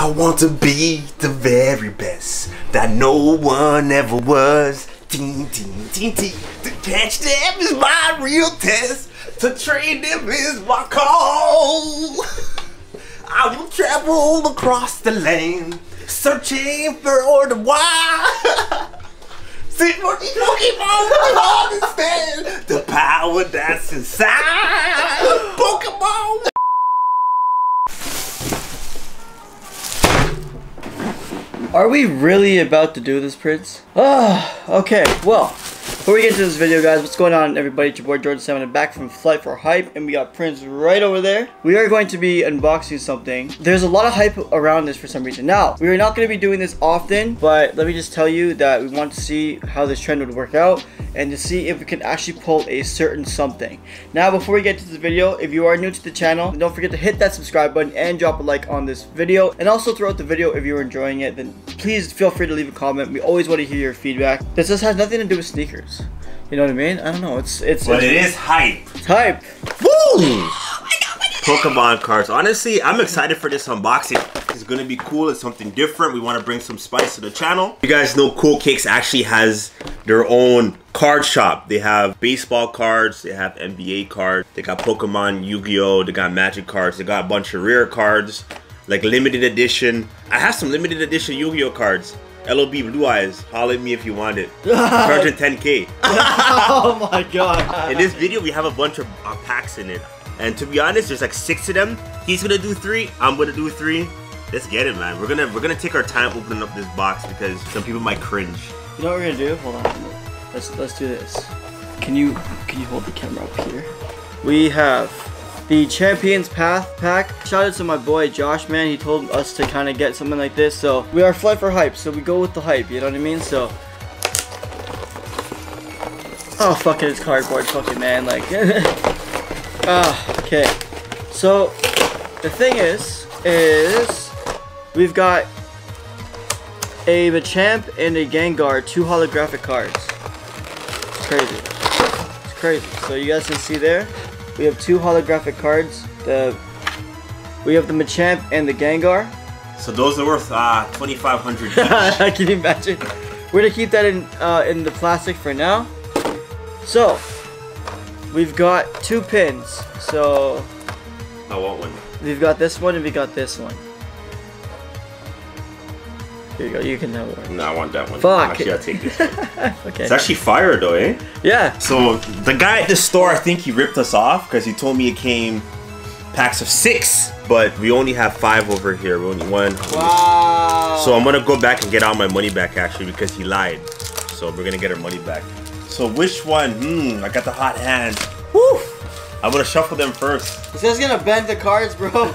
I want to be the very best that no one ever was. Ding, ding, ding, ding. To catch them is my real test. To train them is my call. I will travel across the land, searching for the wild. See, Pokemon understand the power that's inside Pokemon. Are we really about to do this, Prince? Okay, well, before we get to this video, guys, what's going on, everybody? It's your boy Jordan 7 and back from Flight for Hype, and we got Prince right over there. We are going to be unboxing something. There's a lot of hype around this for some reason. Now, we are not going to be doing this often, but let me just tell you that we want to see how this trend would work out and to see if we can actually pull a certain something. Now, before we get to this video, if you are new to the channel, don't forget to hit that subscribe button and drop a like on this video. And also throughout the video, if you're enjoying it, then please feel free to leave a comment. We always want to hear your feedback. This just has nothing to do with sneakers. You know what I mean? I don't know. But it is hype. It's hype. Woo! Pokemon cards. Honestly, I'm excited for this unboxing. It's gonna be cool. It's something different. We want to bring some spice to the channel. You guys know Cool Cakes actually has their own card shop. They have baseball cards, they have NBA cards, they got Pokemon, Yu-Gi-Oh, they got Magic cards, they got a bunch of rare cards, like limited edition. I have some limited edition Yu-Gi-Oh cards. L.O.B. Blue Eyes, holler at me if you want it. Charging 10K. Oh my god. In this video, we have a bunch of packs in it. And to be honest, there's like 6 of them. He's gonna do 3, I'm gonna do 3. Let's get it, man. We're gonna take our time opening up this box because some people might cringe. You know what we're gonna do? Hold on. Let's do this. Can you hold the camera up here? We have the Champions Path pack. Shout out to my boy Josh, man. He told us to kind of get something like this. So we are Flight for Hype, so we go with the hype. You know what I mean? So, oh fuck it, it's cardboard. Fuck it, man. Like, okay. So the thing is we've got a Machamp and a Gengar, 2 holographic cards. It's crazy. It's crazy. So you guys can see there. We have 2 holographic cards. We have the Machamp and the Gengar. So those are worth 2,500 each. Can you imagine? We're gonna keep that in the plastic for now. So we've got 2 pins. So I want one. We've got this one and we got this one. Here you go. You can have one. No, I want that one. Fuck. Actually, I'll take this one. Okay. It's actually fire though, eh? Yeah. So the guy at the store, I think he ripped us off because he told me it came packs of 6, but we only have 5 over here. We only won. Wow. So I'm gonna go back and get all my money back actually because he lied. So we're gonna get our money back. So which one? I got the hot hand. Woo! I'm gonna shuffle them first. This is gonna bend the cards, bro. I'm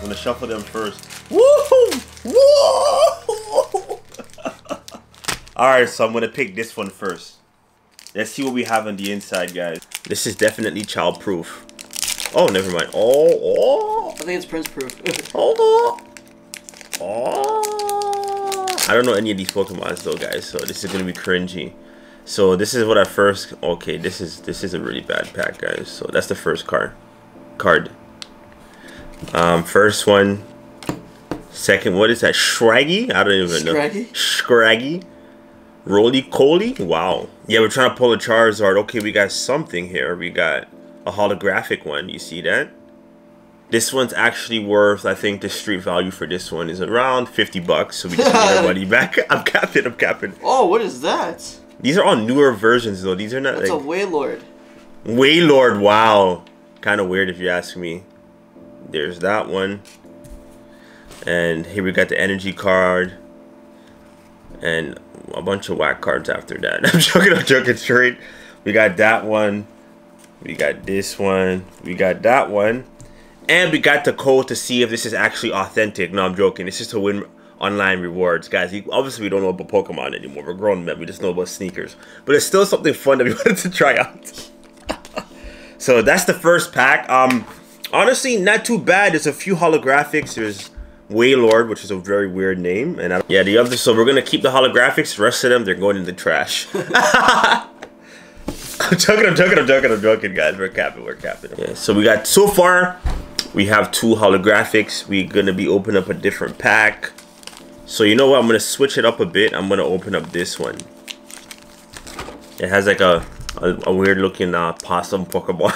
gonna shuffle them first. Woohoo! Whoa! Alright, so I'm gonna pick this one first. Let's see what we have on the inside, guys. This is definitely child proof. Oh, never mind. Oh, I think it's Prince proof. Hold on. Oh. I don't know any of these Pokemons though, guys, so this is gonna be cringy. So this is what I first. Okay, this is a really bad pack, guys. So that's the first card. First one. Second, what is that? Shraggy? I don't even know. Scraggy? Roly Coly? Wow. Yeah, we're trying to pull a Charizard. Okay, we got something here. We got a holographic one. You see that? This one's actually worth, I think the street value for this one is around 50 bucks. So we just need our money back. I'm capping. Oh, what is that? These are all newer versions though. These are not. That's like a Wailord. Wailord, wow. Kind of weird if you ask me. There's that one. And here we got the energy card and a bunch of whack cards after that. I'm joking straight. We got that one. We got this one. We got that one. And we got the code to see if this is actually authentic. No, I'm joking. It's just to win online rewards. Guys, obviously we don't know about Pokemon anymore. We're grown men. We just know about sneakers. But it's still something fun that we wanted to try out. So that's the first pack. Honestly, not too bad. There's a few holographics. There's Wailord, which is a very weird name, and yeah, the other. So we're gonna keep the holographics. The rest of them, they're going in the trash. I'm joking, guys. We're capping. Yeah. So we got so far, We have two holographics. We're going to be opening up a different pack. So you know what? I'm going to switch it up a bit. I'm going to open up this one. It has like a weird looking possum Pokemon.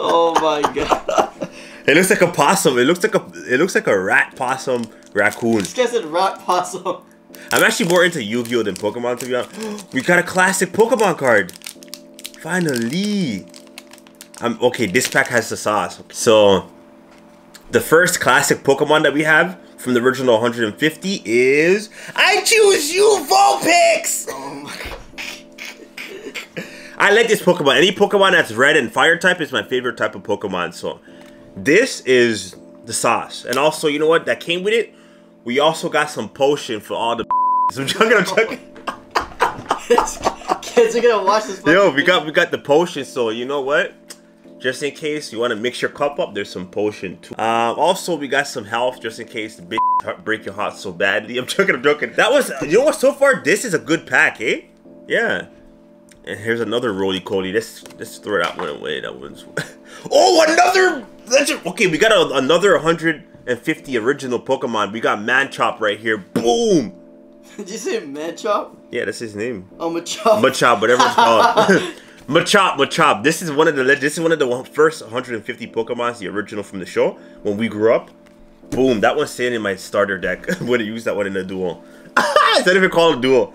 Oh my god. It looks like a possum. It looks like a rat possum raccoon. This guy said rat possum. I'm actually more into Yu-Gi-Oh than Pokemon, to be honest. We got a classic Pokemon card. Finally. Okay, this pack has the sauce. So the first classic Pokemon that we have from the original 150 is I choose you, Vulpix! Oh my god. I like this Pokemon. Any Pokemon that's red and fire type is my favorite type of Pokemon. So this is the sauce. And also, you know what? That came with it. We also got some potion for all the I'm joking. Kids are gonna watch this. Yo, we got the potion, so you know what? Just in case you want to mix your cup up, there's some potion too. Also, we got some health just in case the bitch break your heart so badly. I'm joking. That was, you know what? So far, this is a good pack, eh? Yeah. And here's another roly-coly. Let's throw that one away. That one's. Oh, another legend. Okay, we got another 150 original Pokemon. We got Manchop right here. Boom. Did you say Manchop? Yeah, that's his name. Oh, Machop. Machop, whatever it's called. Machop. This is one of the first 150 Pokemons, the original from the show when we grew up. Boom, that one's staying in my starter deck. I'm gonna use that one in a duel. It's not even called a duel.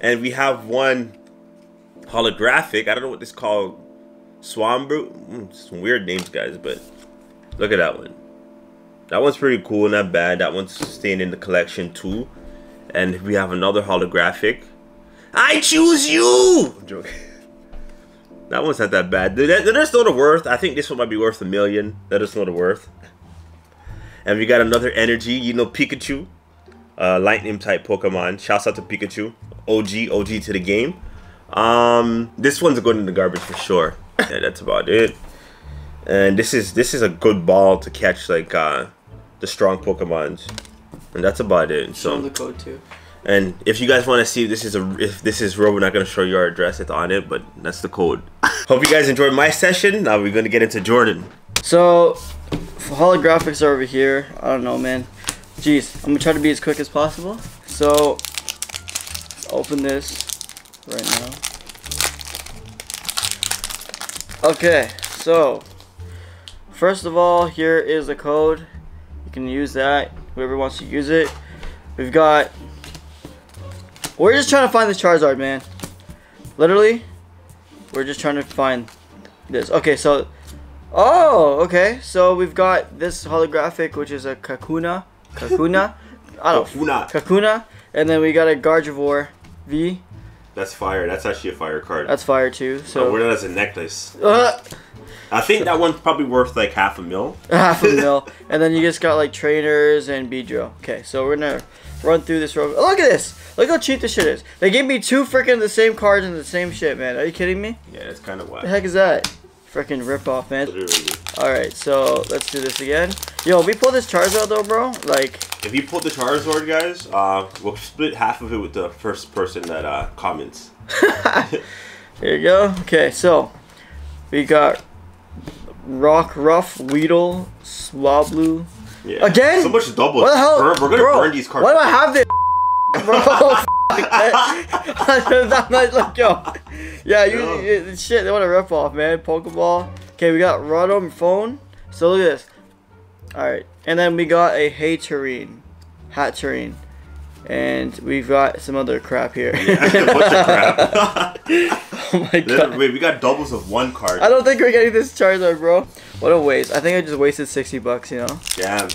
And we have one holographic. I don't know what this is called. Swambroo. Some weird names, guys, but look at that one. That one's pretty cool, not bad. That one's staying in the collection too. And we have another holographic. I choose you! I'm joking. That one's not that bad. Let us know the worth. I think this one might be worth $1 million. Let us know the worth. And we got another energy. You know, Pikachu. Lightning type Pokemon. Shouts out to Pikachu. OG to the game. This one's going in the garbage for sure. Yeah, that's about it. And this is a good ball to catch like the strong Pokemons. And that's about it. So the code too. And if you guys want to see if this is real, we're not going to show you our address on it, but that's the code. Hope you guys enjoyed my session. Now we're going to get into Jordan. So holographics are over here. I don't know, man. Jeez, I'm going to try to be as quick as possible. So let's open this right now. Okay, so first of all, here is the code. You can use that, whoever wants to use it. We're just trying to find this Charizard, man. Literally, we're just trying to find this. Okay, so, we've got this holographic, which is a Kakuna, I don't know, Kakuna, and then we got a Gardevoir V. That's fire, that's actually a fire card. That's fire too, so. I wear that as a necklace. I think that one's probably worth like $500,000. $500,000. And then you just got like trainers and Beedrill. Okay, so we're gonna run through this real quick. Look at this! Look how cheap this shit is. They gave me two freaking the same cards and the same shit, man. Are you kidding me? Yeah, that's kind of wild. The heck is that? Freaking ripoff, man. Literally. Alright, so let's do this again. Yo, if we pull this Charizard though, bro, like... If you pull the Charizard, guys, we'll split half of it with the first person that comments. There you go. Okay, so we got... Rockruff, Weedle, Swablu. Yeah. Again? So much double. What the hell? We're gonna burn these cards. Why do I have this? I'm like, yo. Yeah, you shit, they want to rip off, man. Pokeball. Okay, we got Rotom Phone. So look at this. Alright. And then we got a Haterene. Hatterene. And we've got some other crap here. Yeah, a bunch of crap. Oh my god. Wait, we got doubles of one card. I don't think we're getting this Charizard, bro. What a waste. I think I just wasted $60, you know? Damn.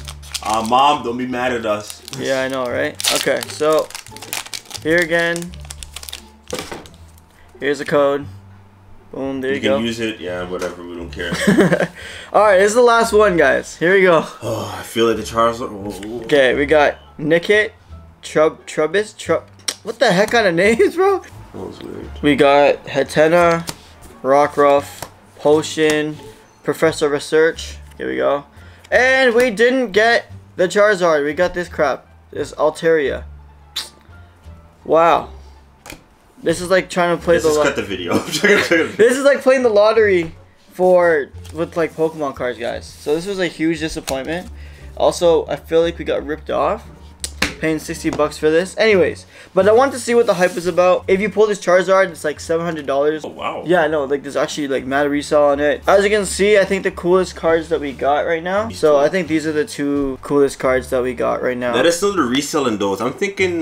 Mom, don't be mad at us. Yeah, I know, right? Okay, so here again. Here's a code. Boom, there you go. You can use it. Yeah, whatever. We don't care. Alright, this is the last one, guys. Here we go. Oh, I feel like the Charizard. Okay, we got Nickit. Trubbish? What the heck kind of names, bro? That was weird. We got Hatena, Rockruff, Potion, Professor Research. Here we go. And we didn't get the Charizard. We got this crap. This Altaria. Wow. This is like trying to play the lottery. This is like playing the lottery with like Pokemon cards, guys. So this was a huge disappointment. Also, I feel like we got ripped off, paying 60 bucks for this. Anyways, but I wanted to see what the hype was about. If you pull this Charizard, it's like $700. Oh, wow. Yeah, I know. Like, there's actually like mad resale on it. As you can see, I think the coolest cards that we got right now. So I think these are the two coolest cards that we got right now. That is still the resale in those. I'm thinking 40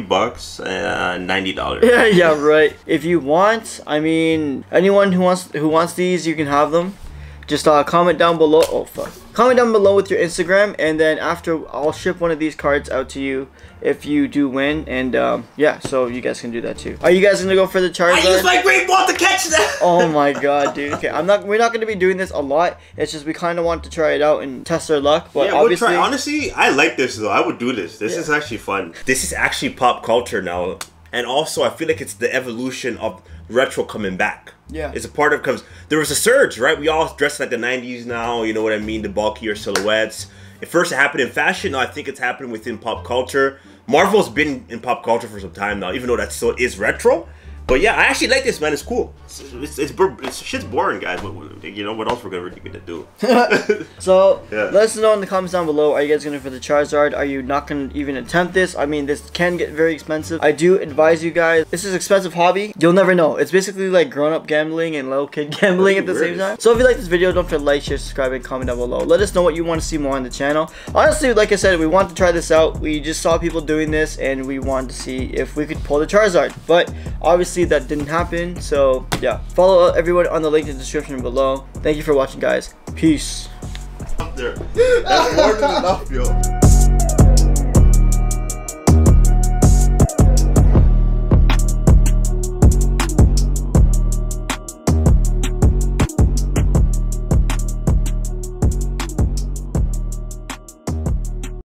bucks, $90. Yeah, yeah, right. If you want, I mean, anyone who wants these, you can have them. Just comment down below. Oh, fuck. Comment down below with your Instagram, and then after, I'll ship one of these cards out to you if you do win. And yeah, so you guys can do that too. Are you guys gonna go for the Charizard? I used my great ball to catch that. Oh my god, dude. Okay, we're not gonna be doing this a lot. It's just we kind of want to try it out and test our luck. But yeah, we'll try. Honestly, I like this though. I would do this. This is actually fun. This is actually pop culture now, and also I feel like it's the evolution of retro coming back. Yeah, it's a part of, because there was a surge, right? We all dress like the 90s now, you know what I mean, the bulkier silhouettes. At first it happened in fashion, now I think it's happening within pop culture. Marvel's been in pop culture for some time now, even though that still is retro. But yeah, I actually like this, man. It's cool. It's shit's boring, guys. You know what else we're gonna do? So yeah. Let us know in the comments down below. Are you guys gonna for the Charizard? Are you not gonna even attempt this? I mean, this can get very expensive. I do advise you guys. This is an expensive hobby. You'll never know. It's basically like grown-up gambling and little kid gambling at the same time. So if you like this video, don't forget to like, share, subscribe, and comment down below. Let us know what you want to see more on the channel. Honestly, like I said, we want to try this out. We just saw people doing this, and we wanted to see if we could pull the Charizard. But obviously, that didn't happen. So yeah, follow everyone on the link in the description below. Thank you for watching, guys. Peace. Up there. That's more than enough, yo.